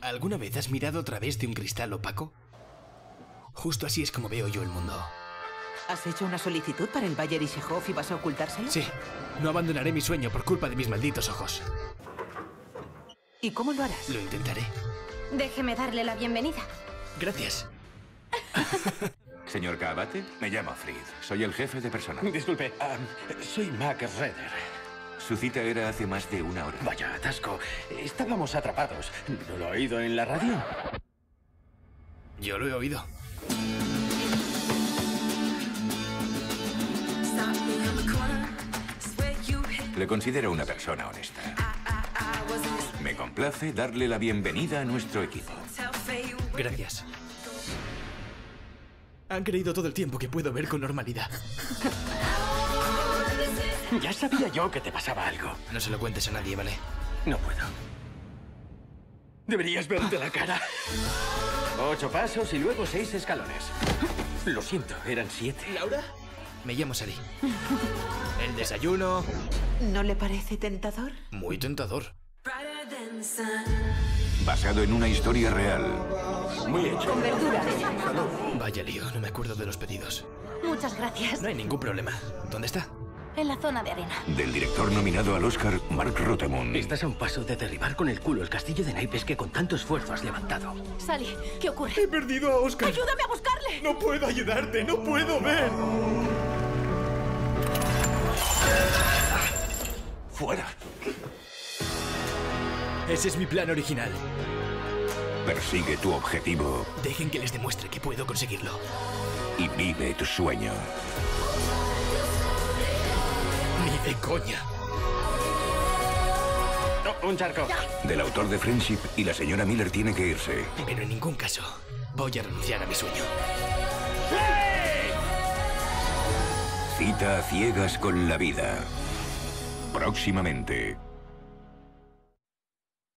¿Alguna vez has mirado a través de un cristal opaco? Justo así es como veo yo el mundo. ¿Has hecho una solicitud para el Bayerischer Hof y vas a ocultárselo? Sí. No abandonaré mi sueño por culpa de mis malditos ojos. ¿Y cómo lo harás? Lo intentaré. Déjeme darle la bienvenida. Gracias. Señor Kabate, me llamo Fried. Soy el jefe de personal. Disculpe, soy Mac Redder. Su cita era hace más de una hora. Vaya atasco. Estábamos atrapados. ¿No lo ha oído en la radio? Yo lo he oído. Le considero una persona honesta. Me complace darle la bienvenida a nuestro equipo. Gracias. Han creído todo el tiempo que puedo ver con normalidad. Ya sabía yo que te pasaba algo. No se lo cuentes a nadie, ¿vale? No puedo. Deberías verte la cara. 8 pasos y luego 6 escalones. Lo siento, eran 7. ¿Laura? Me llamo Saliya. El desayuno... ¿No le parece tentador? Muy tentador. Basado en una historia real. Muy hecho. Con verduras. Vaya lío, no me acuerdo de los pedidos. Muchas gracias. No hay ningún problema. ¿Dónde está? En la zona de arena. Del director nominado al Oscar, Mark Rotemund. Estás a un paso de derribar con el culo el castillo de naipes que con tanto esfuerzo has levantado. Sally, ¿qué ocurre? He perdido a Oscar. ¡Ayúdame a buscarle! No puedo ayudarte, no puedo ver. ¡Fuera! Ese es mi plan original. Persigue tu objetivo. Dejen que les demuestre que puedo conseguirlo. Y vive tu sueño. ¡Ni de coña! No, un charco. Del autor de Friendship y la señora Miller tiene que irse. Pero en ningún caso voy a renunciar a mi sueño. ¡Hey! Cita a ciegas con la vida. Próximamente.